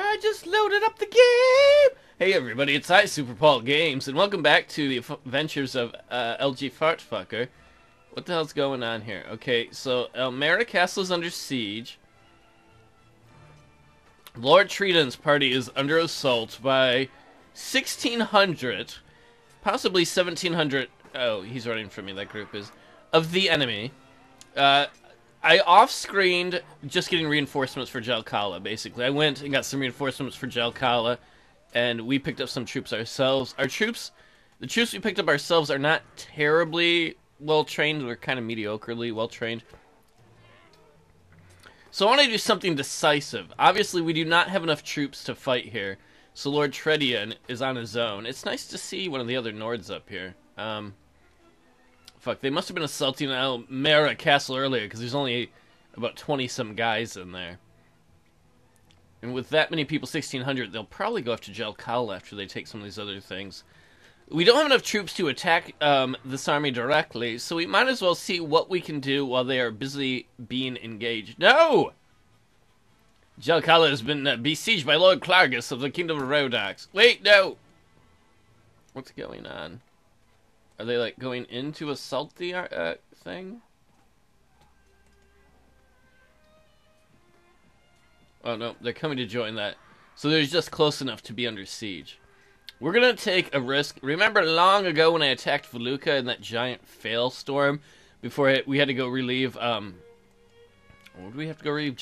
I just loaded up the game! Hey everybody, it's I, Super Paul Games, and welcome back to the adventures of LG Fartfucker. What the hell's going on here? Okay, so Elmera Castle is under siege. Lord Tridan's party is under assault by 1,600, possibly 1,700, oh, he's running from me, that group is, of the enemy. I off-screened just getting reinforcements for Jal'Khal, basically. I went and got some reinforcements for Jal'Khal, and we picked up some troops ourselves. The troops we picked up ourselves are not terribly well-trained. We're kind of mediocrely well-trained. So I want to do something decisive. Obviously, we do not have enough troops to fight here, so Lord Tredian is on his own. It's nice to see one of the other Nords up here. Fuck, they must have been assaulting Elmera Castle earlier, because there's only about 20-some guys in there. And with that many people, 1,600, they'll probably go after Jal'Khal after they take some of these other things. We don't have enough troops to attack this army directly, so we might as well see what we can do while they are busy being engaged. No! Jal'Khal has been besieged by Lord Clargus of the Kingdom of Rodax. Wait, no! What's going on? Are they, like, going in to assault the thing? Oh, no, they're coming to join that. So they're just close enough to be under siege. We're going to take a risk. Remember long ago when I attacked Veluca in that giant failstorm before we had to go relieve, what did we have to go relieve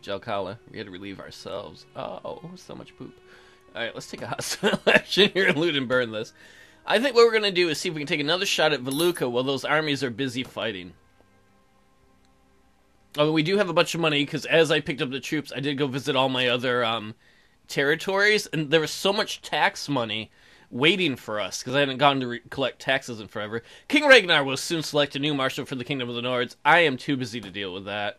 Jal'Khal? We had to relieve ourselves. Oh, so much poop. All right, let's take a hostile action here and loot and burn this. I think what we're going to do is see if we can take another shot at Veluca while those armies are busy fighting. Although we do have a bunch of money, because as I picked up the troops, I did go visit all my other territories, and there was so much tax money waiting for us, because I hadn't gone to collect taxes in forever. King Ragnar will soon select a new marshal for the Kingdom of the Nords. I am too busy to deal with that.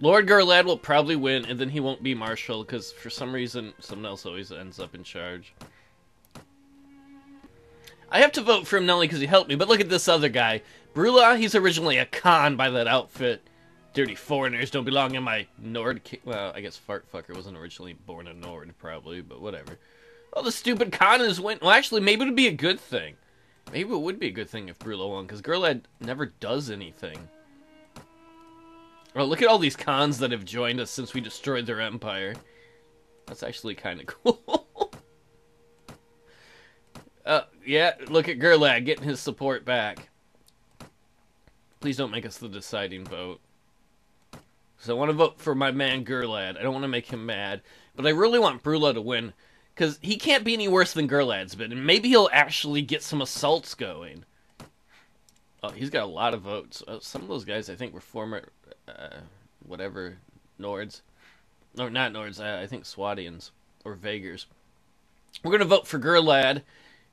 Lord Gerlad will probably win, and then he won't be marshal, because for some reason, someone else always ends up in charge. I have to vote for him not only because he helped me, but look at this other guy. Brula, he's originally a con by that outfit. Dirty foreigners don't belong in my Nord king. Well, I guess Fartfucker wasn't originally born a Nord, probably, but whatever. Well, the stupid con is win. Well, actually, maybe it would be a good thing. Maybe it would be a good thing if Brula won, because Gerlad never does anything. Well, look at all these cons that have joined us since we destroyed their empire. That's actually kind of cool. Yeah, look at Gerlad getting his support back. Please don't make us the deciding vote. So I want to vote for my man Gerlad. I don't want to make him mad. But I really want Brula to win, because he can't be any worse than Gerlad's been. And maybe he'll actually get some assaults going. Oh, he's got a lot of votes. Some of those guys, I think, were former, whatever, Nords. Or not Nords, I think Swadians. Or Vagers. We're going to vote for Gerlad.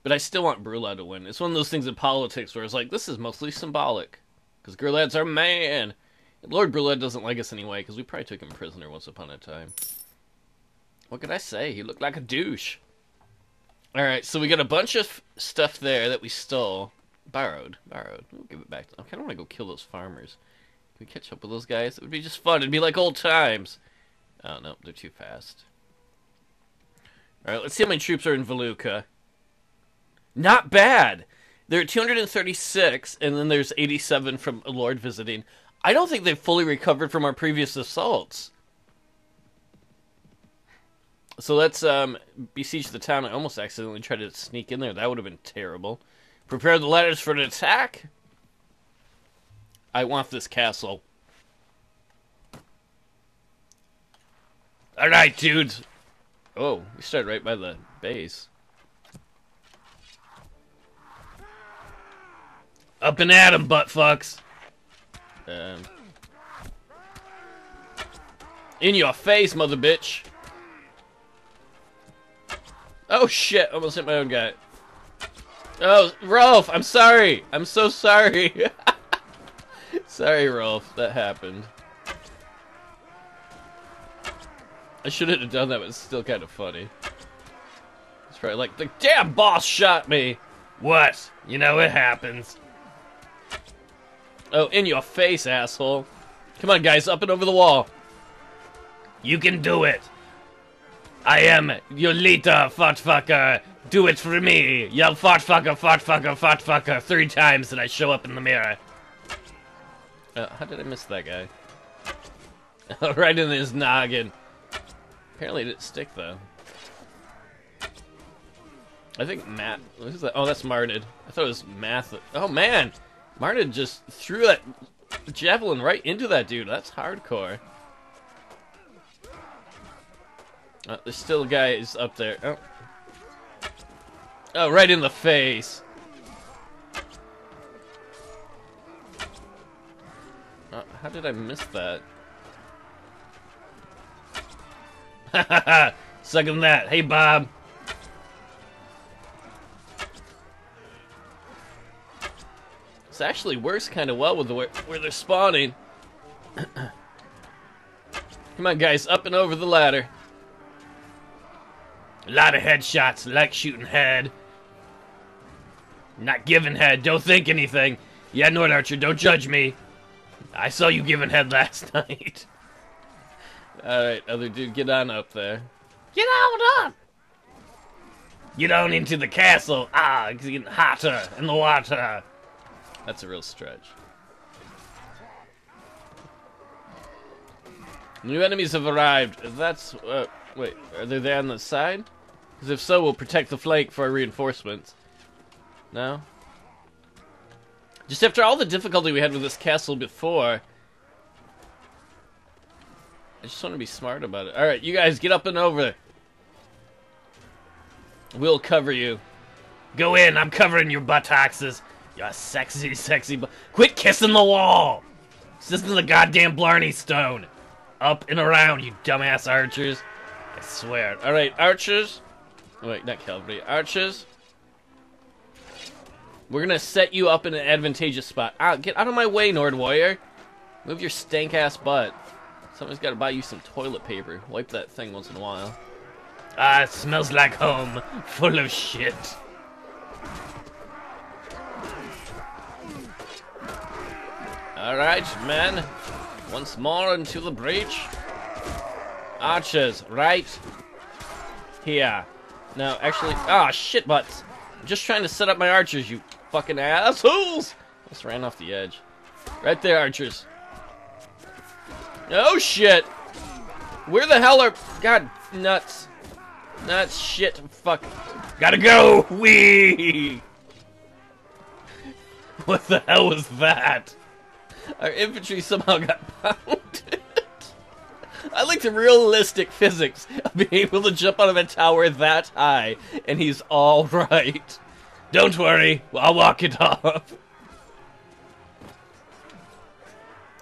But I still want Brula to win. It's one of those things in politics where it's like, this is mostly symbolic. Because Gerlad's our man. And Lord Brulad doesn't like us anyway, because we probably took him prisoner once upon a time. What could I say? He looked like a douche. Alright, so we got a bunch of stuff there that we stole. Borrowed. We'll give it back to them. I kind of want to go kill those farmers. Can we catch up with those guys? It would be just fun. It'd be like old times. Oh, no, they're too fast. Alright, let's see how many troops are in Veluca. Not bad. There are 236, and then there's 87 from Lord Visiting. I don't think they've fully recovered from our previous assaults. So let's besiege the town. I almost accidentally tried to sneak in there. That would have been terrible. Prepare the ladders for an attack. I want this castle. All right, dudes. Oh, we started right by the base. Up and at 'em, butt fucks. In your face, mother bitch. Oh shit! Almost hit my own guy. Oh, Rolf, I'm sorry. I'm so sorry. Sorry, Rolf. That happened. I shouldn't have done that, but it's still kind of funny. It's probably like the damn boss shot me. What? You know it happens. Oh, in your face, asshole. Come on, guys, up and over the wall. You can do it. I am Yolita Fartfucker. Do it for me. Yell Fartfucker, Fartfucker, Fartfucker 3 times and I show up in the mirror. How did I miss that guy? Right in his noggin. Apparently it didn't stick though. I think Matt. Who's that? Oh, that's Marnid. I thought it was Math. Oh man, Marnid just threw that javelin right into that dude. That's hardcore. There's still a guy is up there. Oh, right in the face. How did I miss that? Hahaha! Suck him that. Hey, Bob. This actually works kind of well with the where they're spawning. Come on, guys, up and over the ladder. A lot of headshots, like shooting head. Not giving head, don't think anything. Yeah, Nord Archer, don't judge me. I saw you giving head last night. Alright, other dude, get on up there. Get on up! Get on into the castle! Ah, it's getting hotter in the water! That's a real stretch. New enemies have arrived. That's... wait, are they there on the side? Because if so, we'll protect the flank for our reinforcements. No? Just after all the difficulty we had with this castle before... I just want to be smart about it. Alright, you guys, get up and over. We'll cover you. Go in, I'm covering your buttocks. Your sexy, sexy butt. Quit kissing the wall! This isn't the goddamn Blarney Stone. Up and around, you dumbass archers. I swear. Alright, archers. Wait, not cavalry. Archers. We're gonna set you up in an advantageous spot. Get out of my way, Nord Warrior. Move your stank ass butt. Somebody's gotta buy you some toilet paper. Wipe that thing once in a while. Ah, it smells like home. Full of shit. Alright, men. Once more into the breach. Archers, right here. No, actually... Ah, shit butts. I'm just trying to set up my archers, you fucking assholes! I just ran off the edge. Right there, archers. Oh shit! Where the hell are... God, nuts. Nuts, shit, fuck. Gotta go! Wee! What the hell was that? Our infantry somehow got pounded. I like the realistic physics of being able to jump out of a tower that high, and he's alright. Don't worry, I'll walk it off.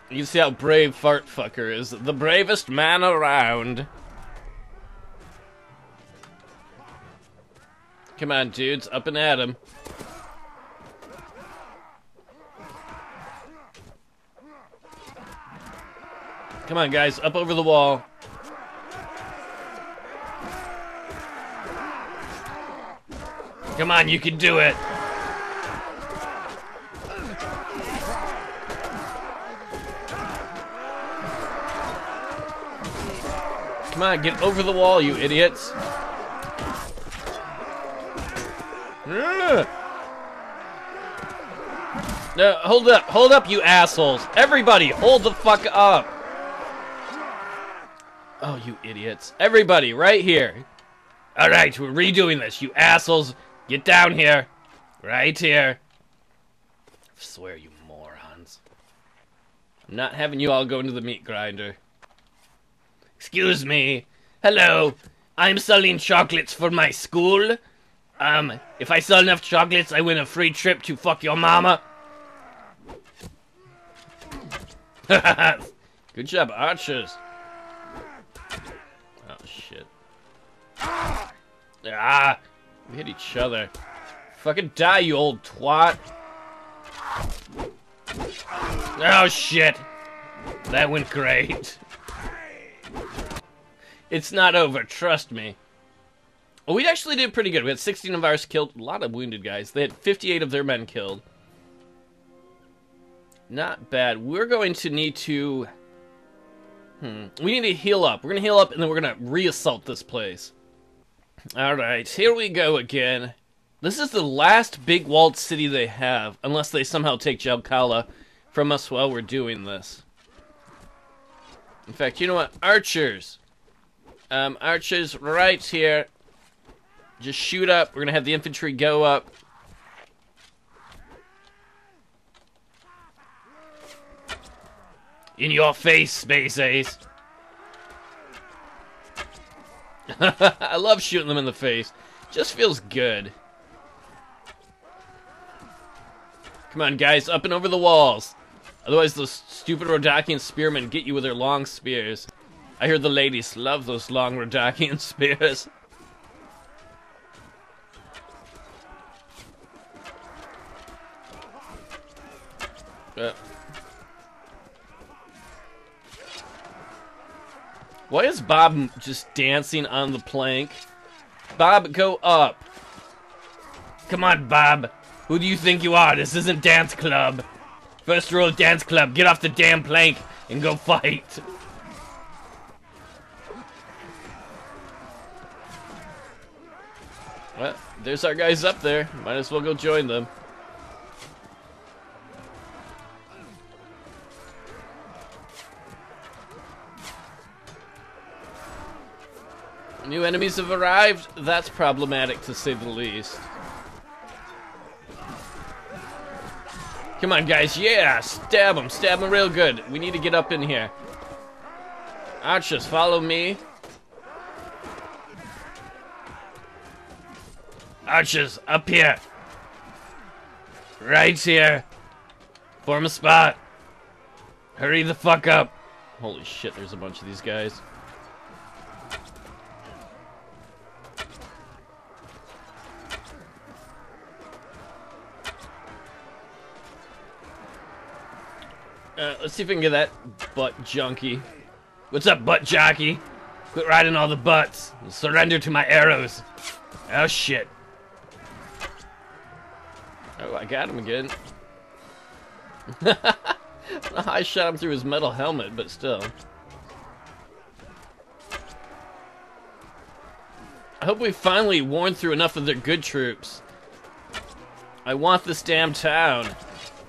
You see how brave Fartfucker is. The bravest man around. Come on, dudes. Up and at him. Come on, guys. Up over the wall. Come on, you can do it. Come on, get over the wall, you idiots. No, hold up, you assholes. Everybody, hold the fuck up. Oh, you idiots. Everybody, right here. Alright, we're redoing this, you assholes. Get down here. Right here. I swear, you morons. I'm not having you all go into the meat grinder. Excuse me. Hello. I'm selling chocolates for my school. If I sell enough chocolates, I win a free trip to fuck your mama. Good job, archers. Oh, shit. Ah, we hit each other. Fucking die, you old twat. Oh, shit. That went great. It's not over, trust me. Well, we actually did pretty good. We had 16 of ours killed. A lot of wounded guys. They had 58 of their men killed. Not bad. We're going to need to We need to heal up. We're gonna heal up, and then we're gonna re-assault this place. Alright, here we go again. This is the last big walled city they have, unless they somehow take Jelkala from us while we're doing this. In fact, you know what? Archers! Archers right here. Just shoot up. We're gonna have the infantry go up. In your face, Space Ace! I love shooting them in the face. Just feels good. Come on, guys, up and over the walls. Otherwise, those stupid Rodakian spearmen get you with their long spears. I hear the ladies love those long Rodakian spears. Why is Bob just dancing on the plank? Bob, go up. Come on, Bob. Who do you think you are? This isn't dance club. First rule of dance club, get off the damn plank and go fight. Well, there's our guys up there. Might as well go join them. New enemies have arrived. That's problematic, to say the least. Come on, guys. Yeah! Stab them. Stab them real good. We need to get up in here. Archers, follow me. Archers, up here. Right here. Form a spot. Hurry the fuck up. Holy shit, there's a bunch of these guys. Let's see if we can get that butt junkie. What's up, butt jockey? Quit riding all the butts. Surrender to my arrows. Oh, shit. Oh, I got him again. I shot him through his metal helmet, but still. I hope we finally worn through enough of their good troops. I want this damn town.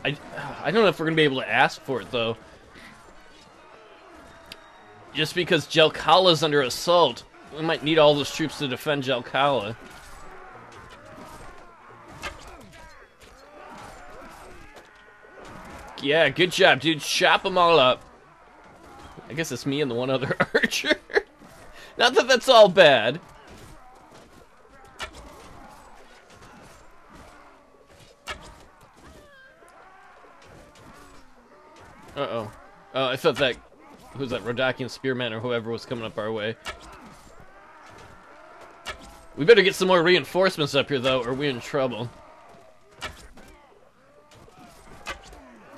I don't know if we're going to be able to ask for it, though. Just because Jal'Khala's under assault, we might need all those troops to defend Jal'Khala. Yeah, good job, dude. Chop them all up. I guess it's me and the one other archer. Not that that's all bad. Uh-oh. I thought that... Who's that? Rodakian Spearman or whoever was coming up our way. We better get some more reinforcements up here, though, or we're in trouble.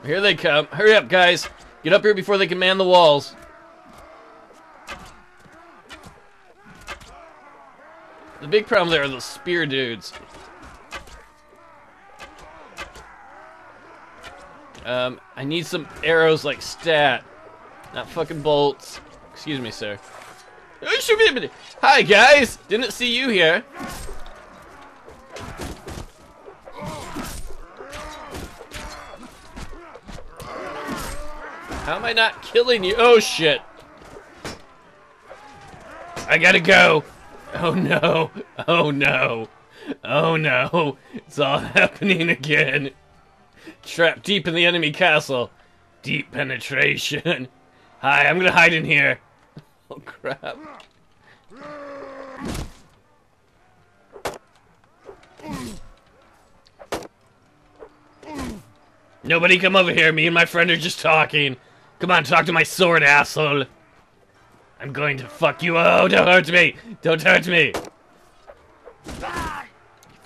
Here they come. Hurry up, guys. Get up here before they can man the walls. The big problem there are those spear dudes. I need some arrows like stat. Not fucking bolts. Excuse me, sir. Hi, guys! Didn't see you here. How am I not killing you? Oh, shit. I gotta go. Oh, no. Oh, no. Oh, no. It's all happening again. Trapped deep in the enemy castle. Deep penetration. Hi, I'm gonna hide in here. Oh, crap. Nobody come over here. Me and my friend are just talking. Come on, talk to my sword, asshole. I'm going to fuck you. Oh, don't hurt me. Don't hurt me. You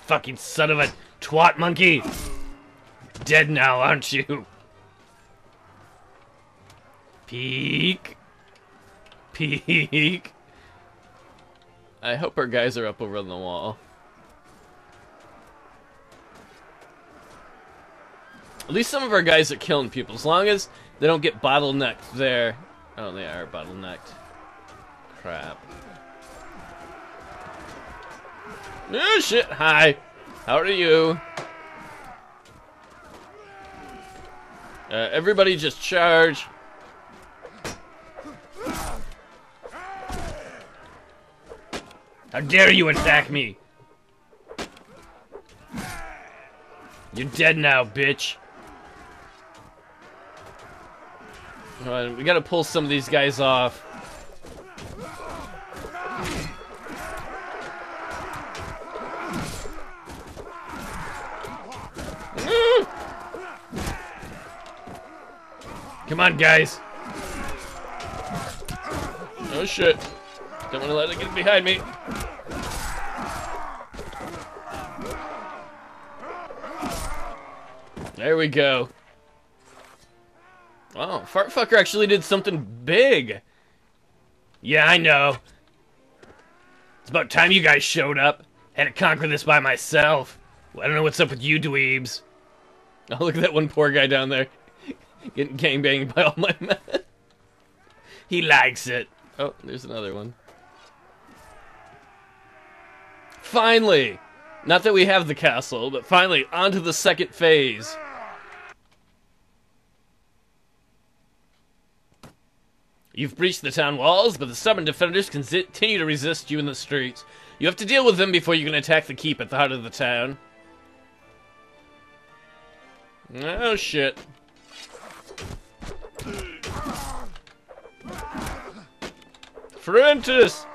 fucking son of a twat monkey. Dead now, aren't you? Peek. Peek. I hope our guys are up over on the wall. At least some of our guys are killing people, as long as they don't get bottlenecked there. Oh, they are bottlenecked. Crap. Oh shit, hi! How are you? Everybody just charge. How dare you attack me! You're dead now, bitch. We gotta pull some of these guys off. Come on, guys. Oh shit. Don't wanna let it get behind me. There we go. Oh, Fartfucker actually did something big. Yeah, I know. It's about time you guys showed up. Had to conquer this by myself. Well, I don't know what's up with you dweebs. Oh, look at that one poor guy down there. Getting gangbanged by all my men. He likes it. Oh, there's another one. Finally! Not that we have the castle, but finally, on to the second phase. You've breached the town walls, but the stubborn defenders continue to resist you in the streets. You have to deal with them before you can attack the keep at the heart of the town. Oh, shit. Ferentis!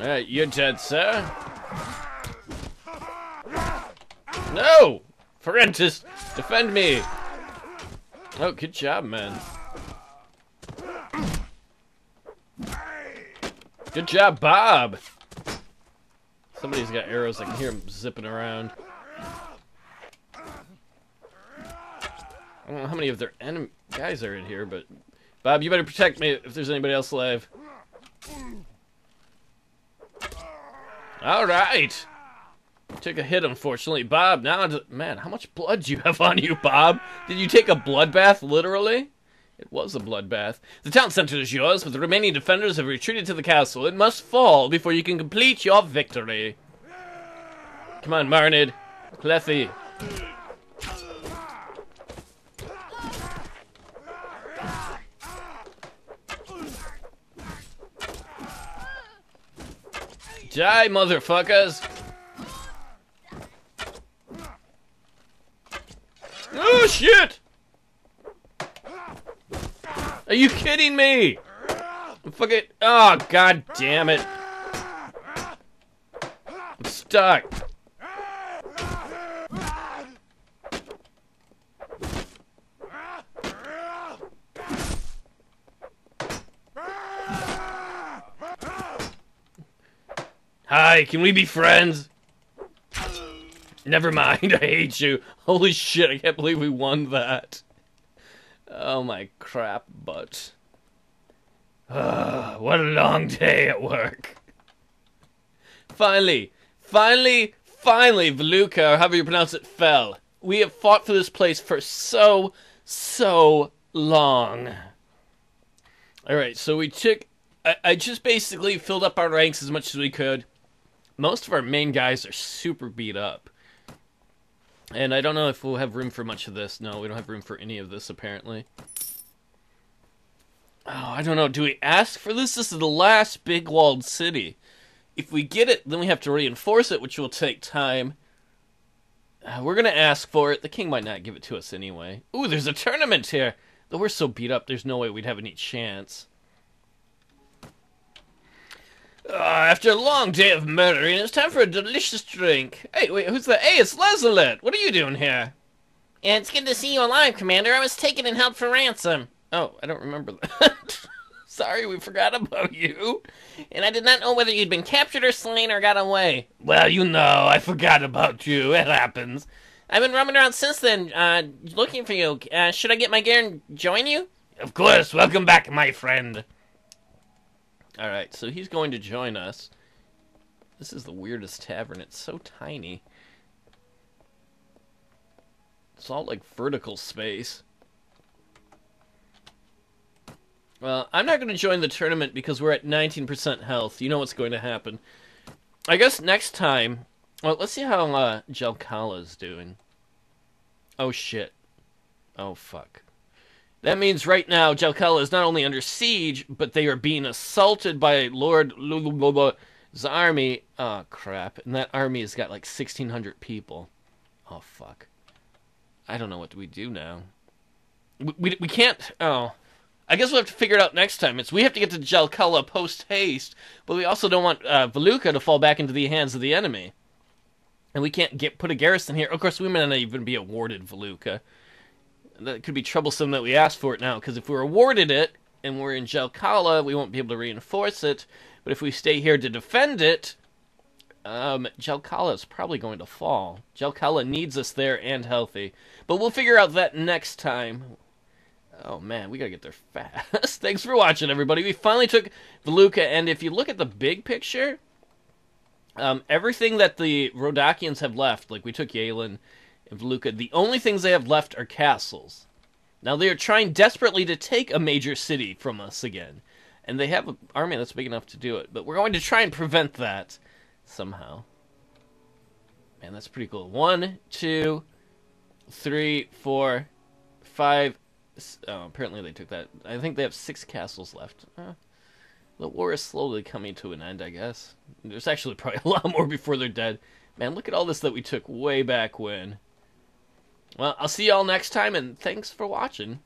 Alright, you're dead, sir. No! Ferentis, defend me! Oh, good job, man. Good job, Bob! Somebody's got arrows. I can hear them zipping around. I don't know how many of their enemy guys are in here, but... Bob, you better protect me if there's anybody else alive. Alright! Took a hit, unfortunately. Bob, now... Man, how much blood do you have on you, Bob? Did you take a bloodbath, literally? It was a bloodbath. The town center is yours, but the remaining defenders have retreated to the castle. It must fall before you can complete your victory. Come on, Marnid. Cleffy. Die, motherfuckers! Oh, shit! Are you kidding me? Fuck it. Oh, god damn it. I'm stuck. Hi, can we be friends? Never mind, I hate you. Holy shit, I can't believe we won that. Oh my crap butt. What a long day at work. Finally, Veluca, or however you pronounce it, fell. We have fought for this place for so long. Alright, so we took... I just basically filled up our ranks as much as we could. Most of our main guys are super beat up. And I don't know if we'll have room for much of this. No, we don't have room for any of this, apparently. Oh, I don't know. Do we ask for this? This is the last big walled city. If we get it, then we have to reinforce it, which will take time. We're going to ask for it. The king might not give it to us anyway. Ooh, there's a tournament here. Though we're so beat up, there's no way we'd have any chance. After a long day of murdering, it's time for a delicious drink. Hey, wait, who's that? Hey, it's Lazalet! What are you doing here? Yeah, it's good to see you alive, Commander. I was taken and held for ransom. Oh, I don't remember that. Sorry, we forgot about you. And I did not know whether you'd been captured or slain or got away. Well, you know, I forgot about you. It happens. I've been roaming around since then, looking for you. Should I get my gear and join you? Of course. Welcome back, my friend. Alright, so he's going to join us. This is the weirdest tavern. It's so tiny. It's all like vertical space. I'm not going to join the tournament because we're at 19% health. You know what's going to happen. I guess next time... Well, let's see how Jal'Khala's doing. Oh, shit. Oh, fuck. That means right now Jal'Khal is not only under siege, but they are being assaulted by Lord Luluboba's army. Oh, crap. And that army has got like 1,600 people. Oh, fuck. I don't know what we do now. We can't... Oh... I guess we'll have to figure it out next time. We have to get to Jelkala post-haste, but we also don't want Veluca to fall back into the hands of the enemy. And we can't put a garrison here. Of course, we may not even be awarded Veluca. That could be troublesome that we asked for it now, because if we're awarded it, and we're in Jelkala, we won't be able to reinforce it. But if we stay here to defend it, Jelkala is probably going to fall. Jelkala needs us there and healthy. But we'll figure out that next time. Oh, man, we gotta get there fast. Thanks for watching, everybody. We finally took Veluca, and if you look at the big picture, everything that the Rodakians have left, like we took Yalen and Veluca, the only things they have left are castles. Now, they are trying desperately to take a major city from us again, and they have an army that's big enough to do it, but we're going to try and prevent that somehow. Man, that's pretty cool. 1, 2, 3, 4, 5... Oh, apparently they took that. I think they have 6 castles left. The war is slowly coming to an end, I guess. There's actually probably a lot more before they're dead. Man, look at all this that we took way back when. Well, I'll see y'all next time, and thanks for watching.